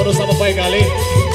bonus sama baik kali.